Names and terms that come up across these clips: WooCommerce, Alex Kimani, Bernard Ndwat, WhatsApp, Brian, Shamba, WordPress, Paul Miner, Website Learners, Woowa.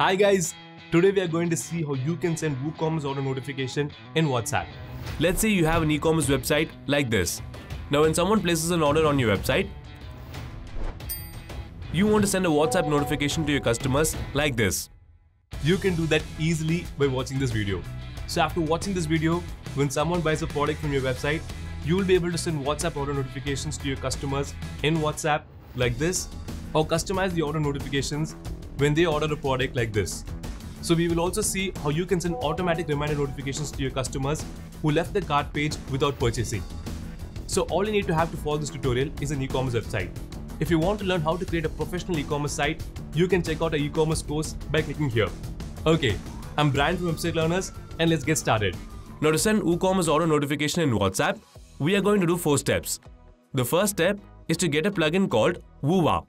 Hi guys, today we are going to see how you can send WooCommerce auto notification in WhatsApp. Let's say you have an e-commerce website like this. Now when someone places an order on your website, you want to send a WhatsApp notification to your customers like this. You can do that easily by watching this video. So after watching this video, when someone buys a product from your website, you will be able to send WhatsApp auto notifications to your customers in WhatsApp like this, or customize the auto notifications when they order a product like this. So we will also see how you can send automatic reminder notifications to your customers who left the cart page without purchasing. So all you need to have to follow this tutorial is an e-commerce website. If you want to learn how to create a professional e-commerce site, you can check out our e-commerce course by clicking here. Okay, I'm Brian from Website Learners and let's get started. Now to send WooCommerce auto notification in WhatsApp, we are going to do 4 steps. The first step is to get a plugin called Woowa.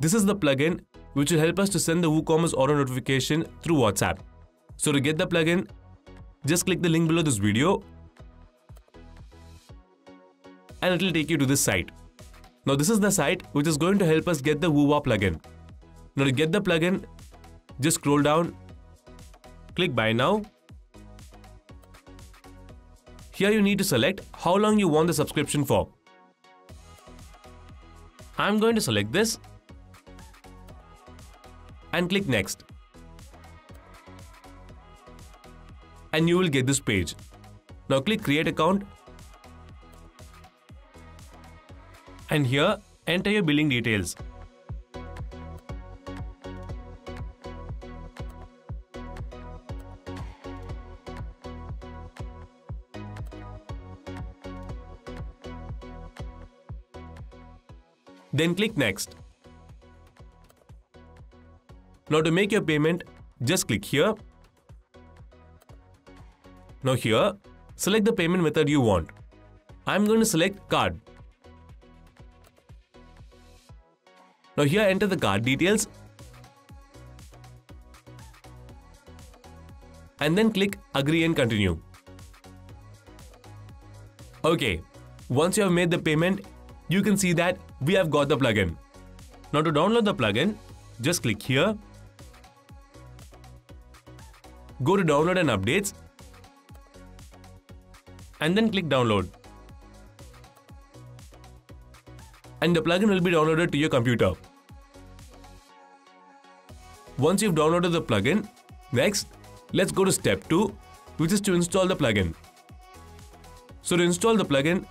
This is the plugin which will help us to send the WooCommerce auto notification through WhatsApp. So to get the plugin, just click the link below this video and it will take you to this site. Now this is the site which is going to help us get the Woowa plugin. Now to get the plugin, just scroll down, click buy now. Here you need to select how long you want the subscription for. I'm going to select this and click next. And you will get this page. Now click create account. And here, enter your billing details. Then click next. Now to make your payment, just click here. Now here, select the payment method you want. I'm going to select card. Now here enter the card details and then click agree and continue. Okay, once you have made the payment, you can see that we have got the plugin. Now to download the plugin, just click here, go to download and updates and then click download. And the plugin will be downloaded to your computer. Once you've downloaded the plugin, next, let's go to step 2, which is to install the plugin. So to install the plugin,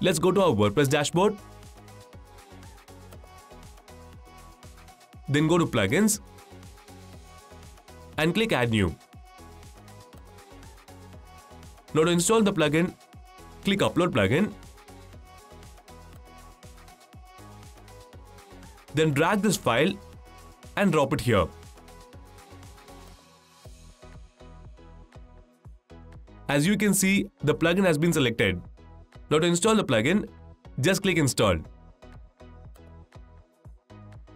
let's go to our WordPress dashboard. Then go to plugins and click add new. Now to install the plugin, click upload plugin. Then drag this file and drop it here. As you can see, the plugin has been selected. Now to install the plugin, just click install.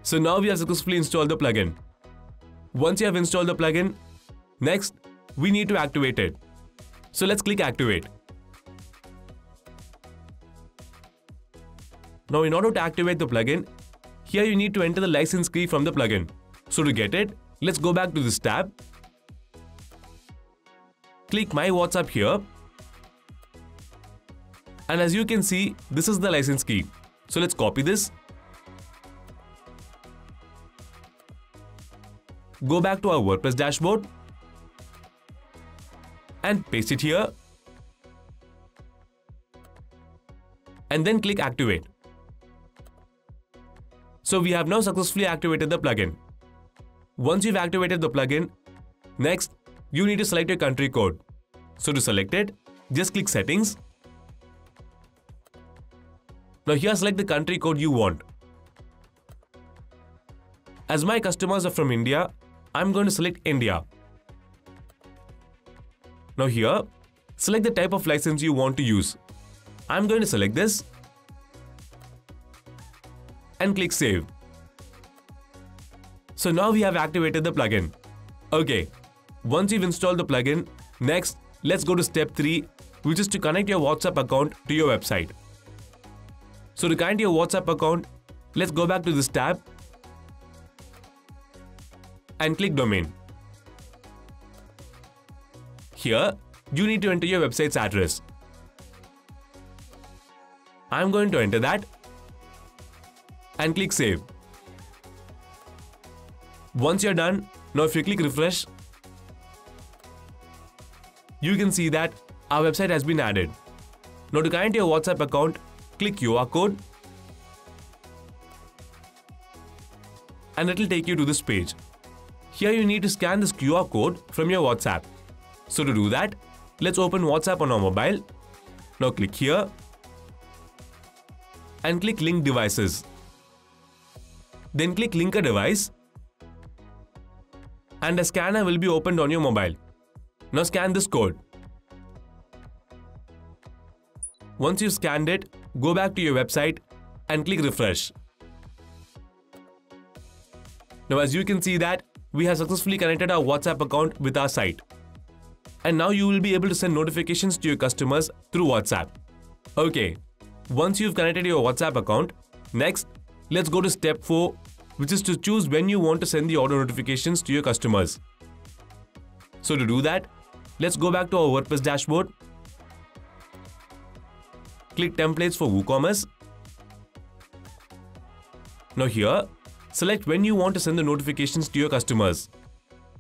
So now we have successfully installed the plugin. Once you have installed the plugin, next we need to activate it. So let's click activate. Now in order to activate the plugin, here you need to enter the license key from the plugin. So to get it, let's go back to this tab. Click My WhatsApp here. And as you can see, this is the license key. So let's copy this. Go back to our WordPress dashboard. And paste it here. And then click activate. So we have now successfully activated the plugin. Once you've activated the plugin, next you need to select your country code. So to select it, just click settings. Now here select the country code you want. As my customers are from India, I'm going to select India. Now here, select the type of license you want to use. I'm going to select this. And click save. So now we have activated the plugin. Okay, once you've installed the plugin, next let's go to step 3, which is to connect your WhatsApp account to your website. So to connect your WhatsApp account, let's go back to this tab and click domain. Here, you need to enter your website's address. I'm going to enter that and click save. Once you're done, now if you click refresh, you can see that our website has been added. Now to connect your WhatsApp account, click QR code and it will take you to this page. Here you need to scan this QR code from your WhatsApp. So to do that, let's open WhatsApp on our mobile. Now click here and click link devices. Then click link a device and a scanner will be opened on your mobile. Now scan this code. Once you've scanned it, go back to your website and click refresh. Now as you can see that we have successfully connected our WhatsApp account with our site. And now you will be able to send notifications to your customers through WhatsApp. Okay, once you've connected your WhatsApp account, next let's go to step 4, which is to choose when you want to send the order notifications to your customers. So to do that, let's go back to our WordPress dashboard. Click templates for WooCommerce. Now here, select when you want to send the notifications to your customers.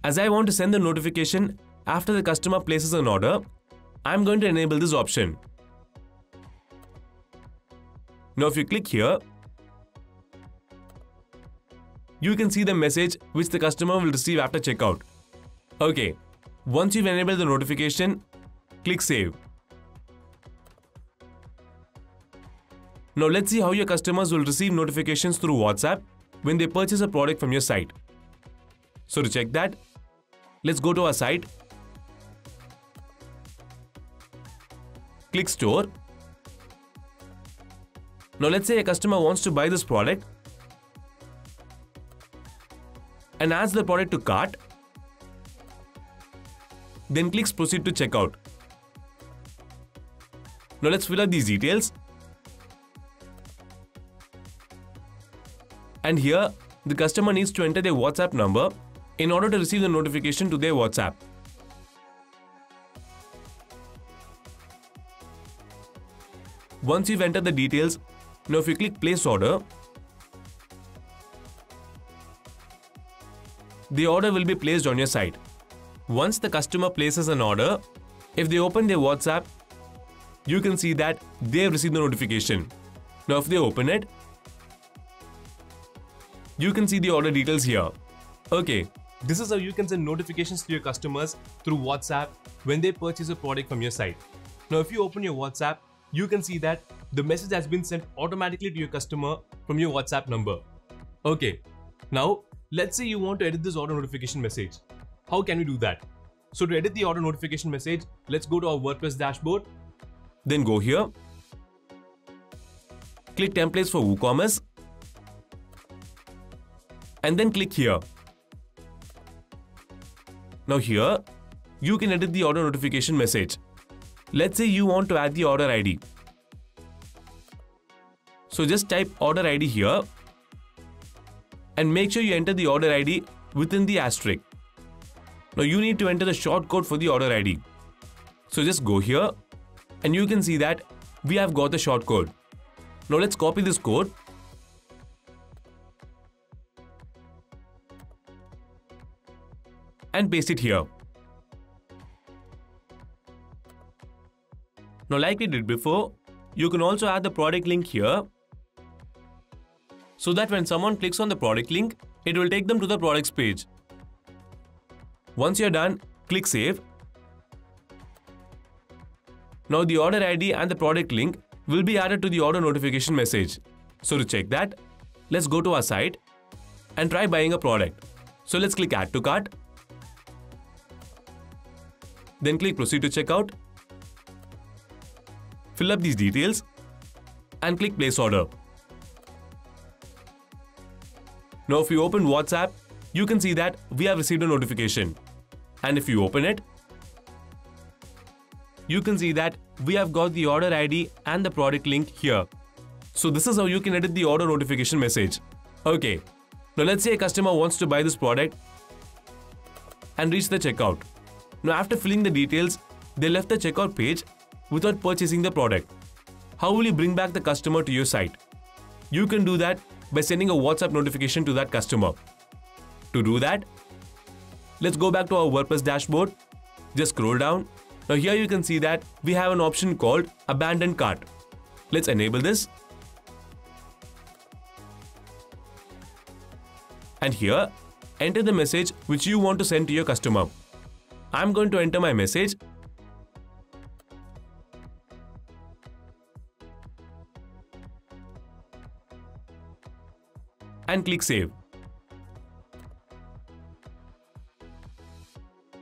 As I want to send the notification after the customer places an order, I'm going to enable this option. Now if you click here, you can see the message which the customer will receive after checkout. Okay, once you've enabled the notification, click save. Now let's see how your customers will receive notifications through WhatsApp when they purchase a product from your site. So to check that, let's go to our site, click store. Now let's say a customer wants to buy this product and adds the product to cart, then clicks proceed to checkout. Now let's fill out these details. And here, the customer needs to enter their WhatsApp number in order to receive the notification to their WhatsApp. Once you've entered the details, now if you click place order, the order will be placed on your site. Once the customer places an order, if they open their WhatsApp, you can see that they have received the notification. Now if they open it, you can see the order details here. Okay, this is how you can send notifications to your customers through WhatsApp when they purchase a product from your site. Now, if you open your WhatsApp, you can see that the message has been sent automatically to your customer from your WhatsApp number. Okay, now let's say you want to edit this order notification message. How can we do that? So to edit the order notification message, let's go to our WordPress dashboard. Then go here, click templates for WooCommerce. And then click here. Now here, you can edit the order notification message. Let's say you want to add the order ID. So just type order ID here and make sure you enter the order ID within the asterisk. Now you need to enter the shortcode for the order ID. So just go here and you can see that we have got the shortcode. Now let's copy this code and paste it here. Now like we did before, you can also add the product link here so that when someone clicks on the product link, it will take them to the products page. Once you're done, click save. Now the order ID and the product link will be added to the order notification message. So to check that, let's go to our site and try buying a product. So let's click add to cart. Then click proceed to checkout, fill up these details and click place order. Now if you open WhatsApp, you can see that we have received a notification. And if you open it, you can see that we have got the order ID and the product link here. So this is how you can edit the order notification message. Okay, now let's say a customer wants to buy this product and reached the checkout. Now, after filling the details, they left the checkout page without purchasing the product. How will you bring back the customer to your site? You can do that by sending a WhatsApp notification to that customer. To do that, let's go back to our WordPress dashboard. Just scroll down. Now here you can see that we have an option called Abandoned Cart. Let's enable this. And here, enter the message which you want to send to your customer. I'm going to enter my message. And click Save.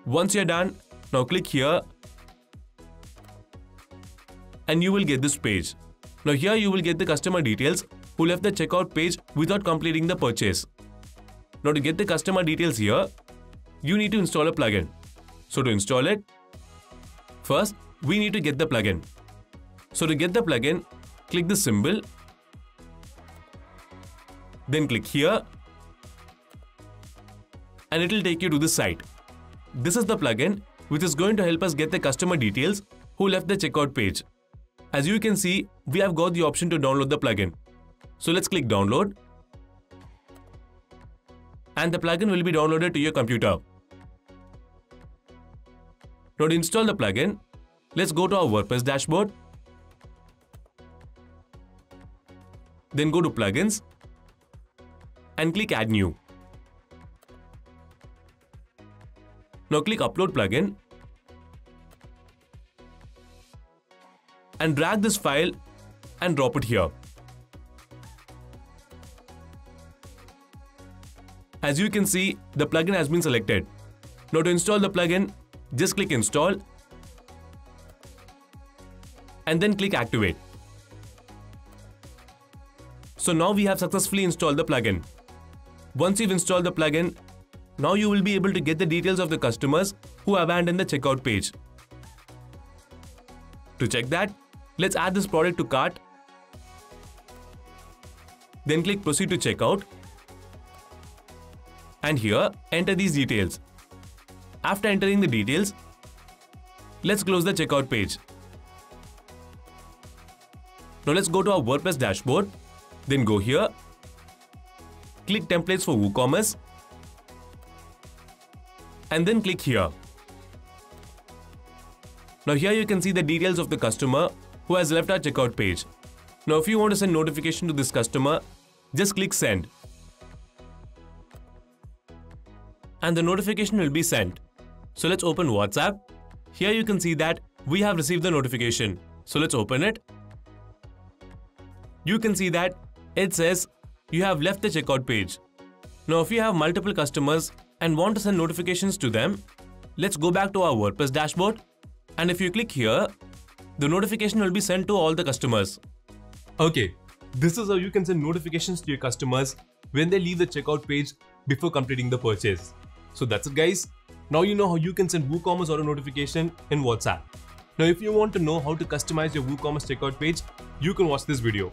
Once you're done, now click here and you will get this page. Now here you will get the customer details who left the checkout page without completing the purchase. Now to get the customer details here, you need to install a plugin. So to install it, first we need to get the plugin. So to get the plugin, click the symbol, then click here and it will take you to the site. This is the plugin which is going to help us get the customer details who left the checkout page. As you can see, we have got the option to download the plugin. So let's click download. And the plugin will be downloaded to your computer. Now to install the plugin, let's go to our WordPress dashboard. Then go to plugins and click add new. Now click upload plugin and drag this file and drop it here. As you can see, the plugin has been selected. Now to install the plugin, just click install and then click activate. So now we have successfully installed the plugin. Once you've installed the plugin, now you will be able to get the details of the customers who abandoned the checkout page. To check that, let's add this product to cart. Then click proceed to checkout. And here, enter these details. After entering the details, let's close the checkout page. Now let's go to our WordPress dashboard. Then go here. Click templates for WooCommerce. And then click here. Now here you can see the details of the customer who has left our checkout page. Now if you want to send notification to this customer, just click send. And the notification will be sent. So let's open WhatsApp. Here you can see that we have received the notification. So let's open it. You can see that it says you have left the checkout page. Now if you have multiple customers and want to send notifications to them, let's go back to our WordPress dashboard. And if you click here, the notification will be sent to all the customers. Okay, this is how you can send notifications to your customers when they leave the checkout page before completing the purchase. So that's it guys. Now you know how you can send WooCommerce auto notification in WhatsApp. Now if you want to know how to customize your WooCommerce checkout page, you can watch this video.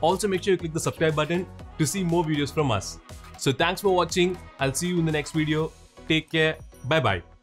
Also make sure you click the subscribe button to see more videos from us. So thanks for watching. I'll see you in the next video. Take care. Bye bye.